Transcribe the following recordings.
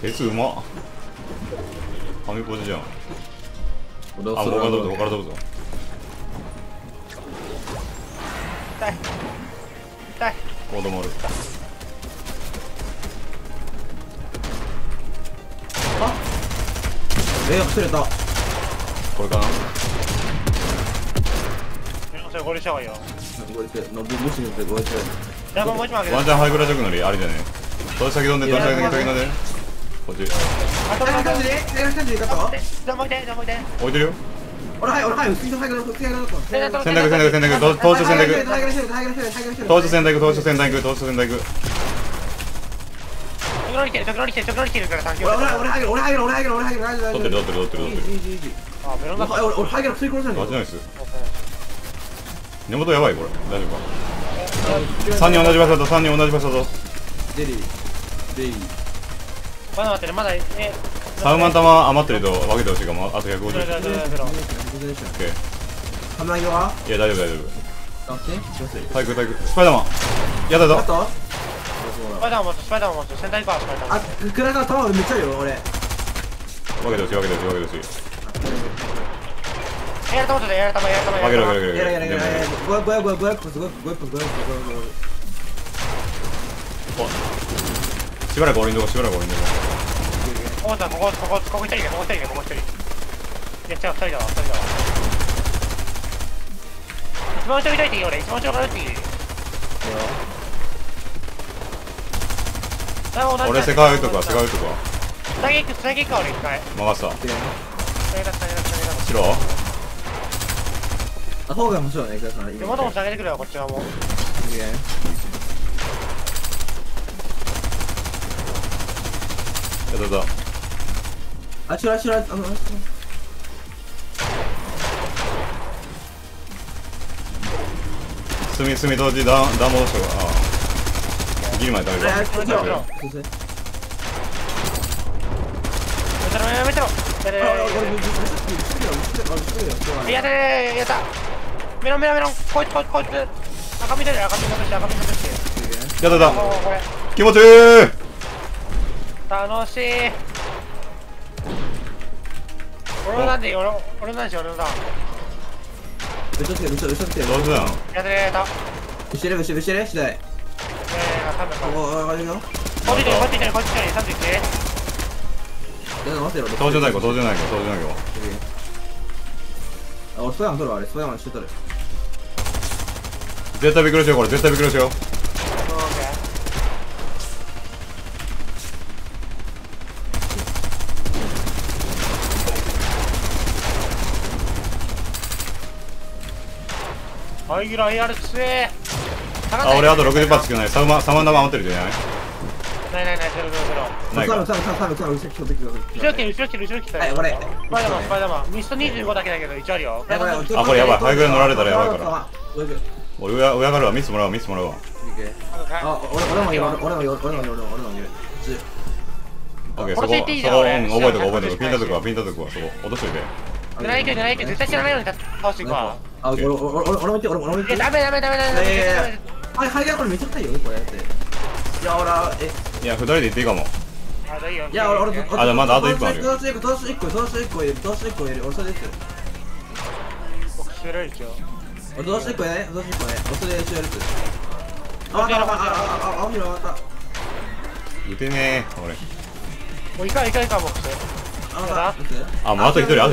鉄うまっ。紙ポジじゃん。あ、僕から飛ぶぞ、僕から飛ぶぞ。痛い痛い。子供おる。あっ、忘れた。これかな。それ合流した方がいいよ。合流して、もしもし合流して。じゃあもう一枚あげる。ワンチャンハイグラジョグのりありじゃねえ。どれ先飲んで、どれ先飲んで、こっち。あ、どれ先飲んで、置いてるよ。俺はい、俺はい、次のハイグラの、次の洗濯、洗濯、洗濯、投手洗濯。投手洗濯、投手洗濯、投手洗濯。直乗り来てる、直乗り来てる、直乗り来てるから、三球。俺はい、俺はい、俺はい、俺はい、俺はい、取ってる、取ってる、取ってる、取ってる。あ、メロンだ。俺ハイグラ、吸い殺せない。マジないです。根元やばい、これ、大丈夫か。3人同じ場所だぞ、3人同じ場所だぞ。デリー。まだ待ってる、まだ3万玉余ってると分けてほしいかも。あと150。いや大丈夫大丈夫。体育体育。スパイダーマンやだぞ。スパイダーマンスパイダーマンセンターパースパイダーマン。あ、ウクライナタワーめっちゃあるよ俺。分けてほしい分けてほしい分けてほしい。やらたまちょっとやらたまやらたまやらたま。分ける分ける分ける。500しばらく俺のとこしばらく俺のとこ。おーさんここ一人でここ一人。やっちゃう二人だわ一番後ろから撃っていい俺一番後ろから撃っていい。俺世界撃っとくわ世界撃っとくわ。つなげいくか俺一回。任せた。白。あ方が面白いね。手元もつなげてくるわこっちはもう。やったぞ。あちらすみ当時ダンボーショー。ああギリまで食べる。やったメロンこいつ赤身出てやった気持ちいい楽しい。俺のなんで俺のだ。嘘つけどうすんの。やってれた。うしてれ次第。おいこっち来てる31。いや待ってろ。登場ないか。あ俺スパイダーマン取るあれスパイダーマンして取る。絶対びっくりしようこれ絶対びっくりしよう。ハイギュラー AR 強え。あ、俺あと60発しかない。3万玉余ってるじゃない。ないゼロ。後ろ来た。はい、俺。スパイダーマン。ミスト25だけだけど一応あるよ。あ、これやばい。ハイギュラー乗られたらやばいから。俺親からはミスもらうわ。あ、俺も。オッケー、そこ覚えとく。ピンタとくわ。そこ落としといて。狙い行け絶対知らないように倒していくわ。あ、俺も行って。ダメ。あれ、ハイギャラこれめっちゃ高いよ、これって。いや、2人で行っていいかも。いや、俺、あ、じゃまだあと1分あるよ。どうし1個入れる。俺それですよ。僕、知らないですよ。俺どうし1個ね。俺それで知らないです。あ、青広上がった。打てねえ、俺。もういかん、僕。あ、もうあと1人だよ。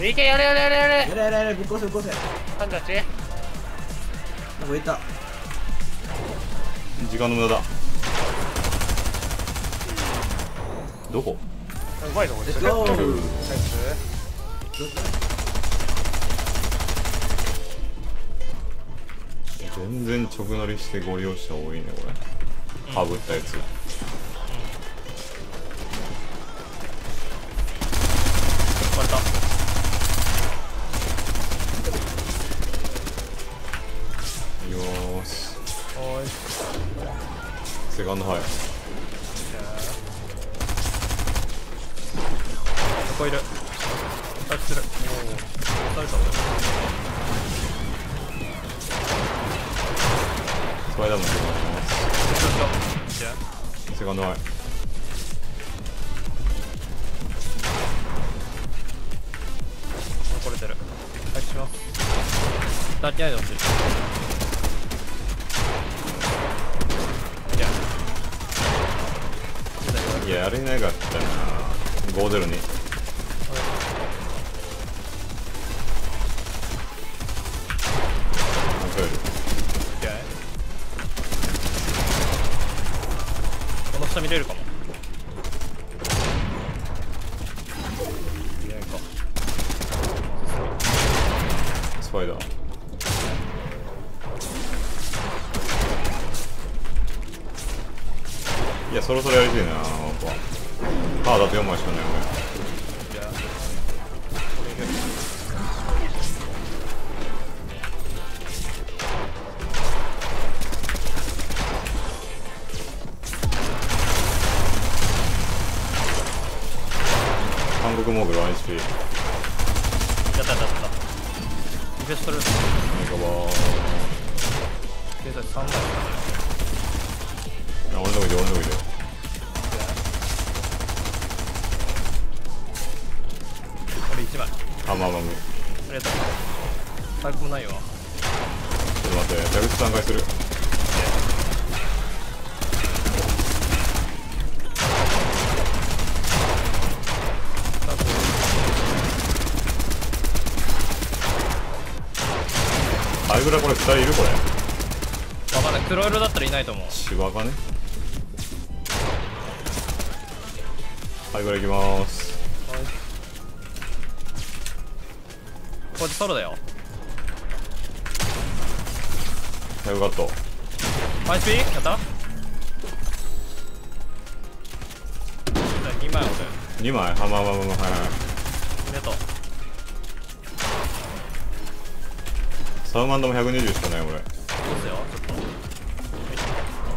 いけやれぶっ壊せ38なんかいた時間の無駄だ。どこうまいとこでしょ。全然直乗りしてご利用者多いねこれかぶったやつ。割れたよーし。セカンドハイ。ここいる。あっちる。スパイダーマンセカンドハイ。2人間で落ちる。いや、やれなかったな。502。この下見れるかも。見れんか。スパイダー。いや、そろそろやりたいな、本当は。ああ、だって4枚しかない、俺。韓国モーグル1HP。やったやったやった。リフェストルート。メガバー。現在3枚だね。俺のとこいて、俺のとこいて。俺1枚。あ、まあまあ、無理。ありがとう。早くもないよ。ちょっと待って、蛇口3回する。あいぐらこれ2人いるこれ。わかんない。黒色だったらいないと思う。芝がね。はい、これいきまーす。はい、こっちソロだよ。よかった。マイスピーやった ?2 枚落とる。2枚はまあまあまあまあ、はいはい。ありがとう。サウマンドも120しかない、これ。そうですよ、ちょっ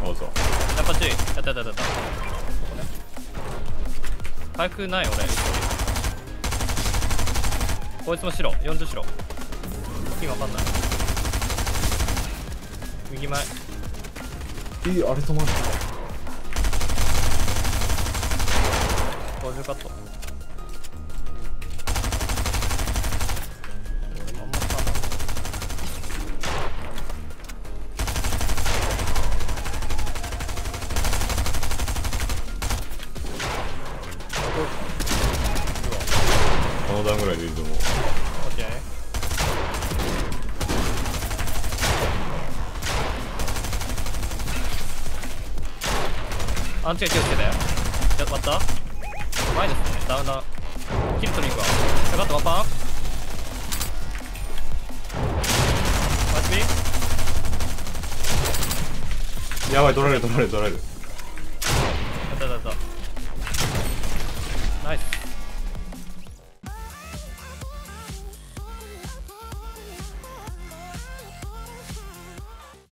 と。おうぞ。やっぱ注意。やったやったやった。早くない俺。こいつも白、40白。今わかんない。右前。あれ止まる。50カット。俺もあんま使わない。段ぐらいでいいと思う。アンチが気をつけたよ。やっぱった前ですね。ダウンダウンキル取りに行くわ。よかった。ワンパンマッチピンやばい。取られる取られる取られる。